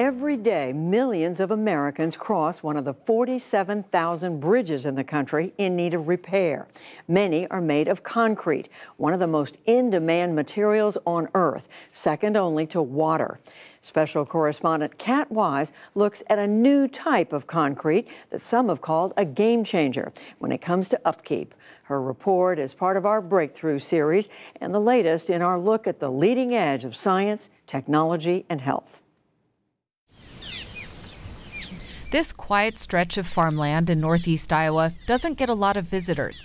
Every day, millions of Americans cross one of the 47,000 bridges in the country in need of repair. Many are made of concrete, one of the most in-demand materials on Earth, second only to water. Special correspondent Cat Wise looks at a new type of concrete that some have called a game changer when it comes to upkeep. Her report is part of our Breakthrough series and the latest in our look at the leading edge of science, technology, and health. This quiet stretch of farmland in northeast Iowa doesn't get a lot of visitors.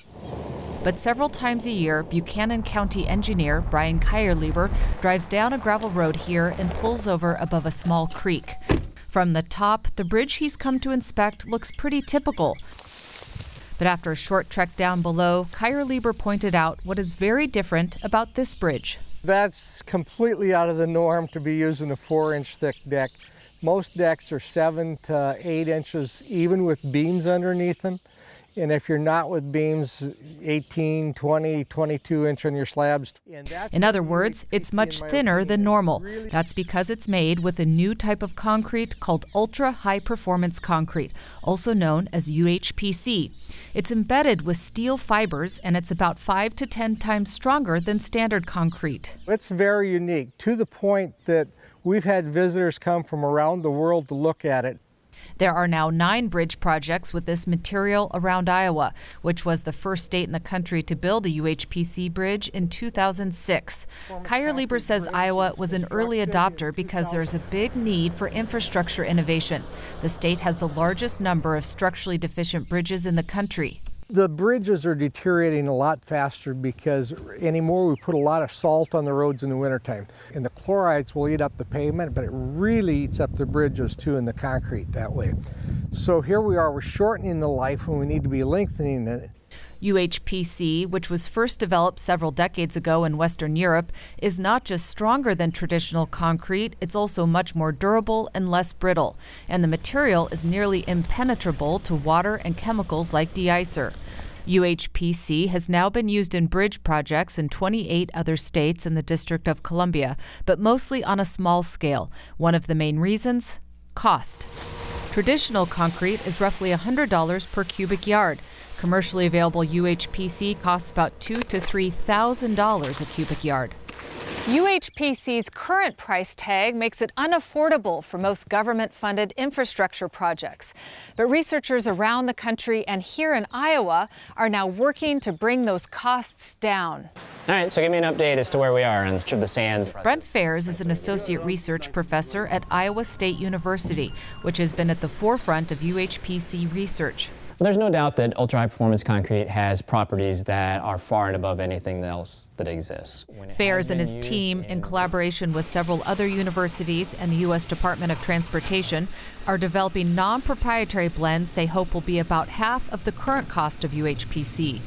But several times a year, Buchanan County engineer Brian Keierleber drives down a gravel road here and pulls over above a small creek. From the top, the bridge he's come to inspect looks pretty typical. But after a short trek down below, Keierleber pointed out what is very different about this bridge. That's completely out of the norm to be using a 4-inch thick deck. Most decks are 7 to 8 inches, even with beams underneath them. And if you're not with beams, 18, 20, 22 inch on your slabs. In other words, it's much thinner than normal. That's because it's made with a new type of concrete called ultra-high performance concrete, also known as UHPC. It's embedded with steel fibers, and it's about 5 to 10 times stronger than standard concrete. It's very unique, to the point that we've had visitors come from around the world to look at it. There are now 9 bridge projects with this material around Iowa, which was the first state in the country to build a UHPC bridge in 2006. Keierleber says Iowa was an early adopter because there's a big need for infrastructure innovation. The state has the largest number of structurally deficient bridges in the country. The bridges are deteriorating a lot faster because anymore we put a lot of salt on the roads in the wintertime. And the chlorides will eat up the pavement, but it really eats up the bridges too, and the concrete that way. So here we are, we're shortening the life when we need to be lengthening it. UHPC, which was first developed several decades ago in Western Europe, is not just stronger than traditional concrete, it's also much more durable and less brittle. And the material is nearly impenetrable to water and chemicals like de-icer. UHPC has now been used in bridge projects in 28 other states and the District of Columbia, but mostly on a small scale. One of the main reasons? Cost. Traditional concrete is roughly $100 per cubic yard. Commercially available UHPC costs about $2,000 to $3,000 a cubic yard. UHPC's current price tag makes it unaffordable for most government-funded infrastructure projects. But researchers around the country and here in Iowa are now working to bring those costs down. All right, so give me an update as to where we are in the sand. Brent Farris is an associate research professor at Iowa State University, which has been at the forefront of UHPC research. Well, there's no doubt that ultra-high performance concrete has properties that are far and above anything else that exists. Farris and his team, in collaboration with several other universities and the U.S. Department of Transportation, are developing non-proprietary blends they hope will be about half of the current cost of UHPC.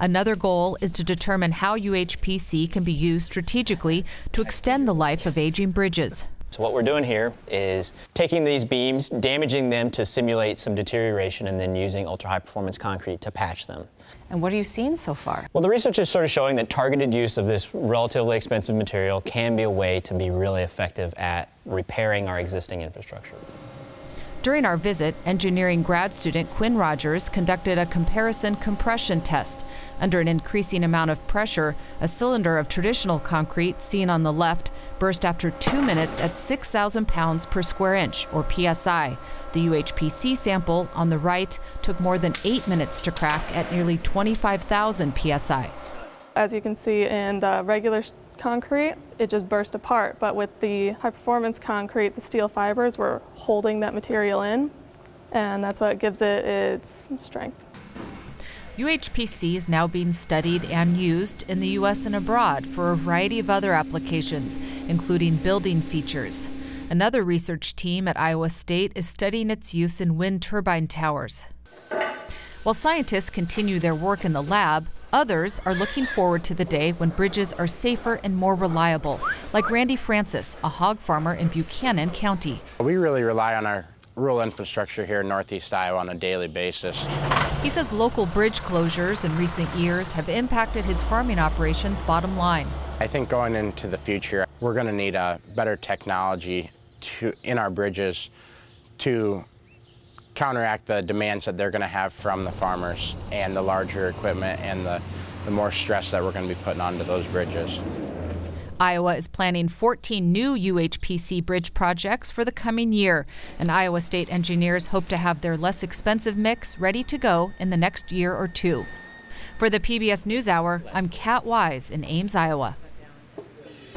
Another goal is to determine how UHPC can be used strategically to extend the life of aging bridges. So what we're doing here is taking these beams, damaging them to simulate some deterioration, and then using ultra-high performance concrete to patch them. And what are you seeing so far? Well, the research is sort of showing that targeted use of this relatively expensive material can be a way to be really effective at repairing our existing infrastructure. During our visit, engineering grad student Quinn Rogers conducted a comparison compression test. Under an increasing amount of pressure, a cylinder of traditional concrete, seen on the left, burst after 2 minutes at 6,000 pounds per square inch, or PSI. The UHPC sample, on the right, took more than 8 minutes to crack at nearly 25,000 PSI. As you can see in the regular concrete, it just burst apart, but with the high-performance concrete, the steel fibers were holding that material in, and that's what gives it its strength. UHPC is now being studied and used in the U.S. and abroad for a variety of other applications, including building features. Another research team at Iowa State is studying its use in wind turbine towers. While scientists continue their work in the lab, others are looking forward to the day when bridges are safer and more reliable, like Randy Francis, a hog farmer in Buchanan County. We really rely on our rural infrastructure here in northeast Iowa on a daily basis. He says local bridge closures in recent years have impacted his farming operations' bottom line. I think going into the future, we're going to need a better technology in our bridges to counteract the demands that they're going to have from the farmers and the larger equipment and the more stress that we're going to be putting onto those bridges. Iowa is planning 14 new UHPC bridge projects for the coming year, and Iowa State engineers hope to have their less expensive mix ready to go in the next year or two. For the PBS NewsHour, I'm Cat Wise in Ames, Iowa.